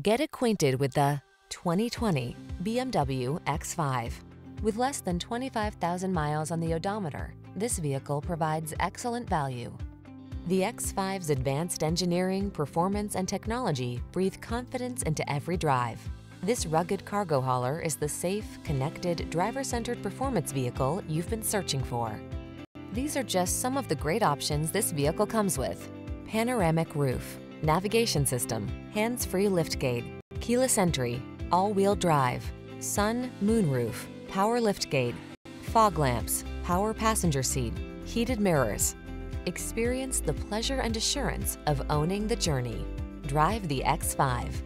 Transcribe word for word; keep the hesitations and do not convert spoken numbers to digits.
Get acquainted with the twenty twenty B M W X five. With less than twenty-five thousand miles on the odometer, this vehicle provides excellent value. The X five's advanced engineering, performance, and technology breathe confidence into every drive. This rugged cargo hauler is the safe, connected, driver-centered performance vehicle you've been searching for. These are just some of the great options this vehicle comes with: panoramic roof, navigation system, hands-free liftgate, keyless entry, all-wheel drive, sun, moon roof, power liftgate, fog lamps, power passenger seat, heated mirrors. Experience the pleasure and assurance of owning the journey. Drive the X five.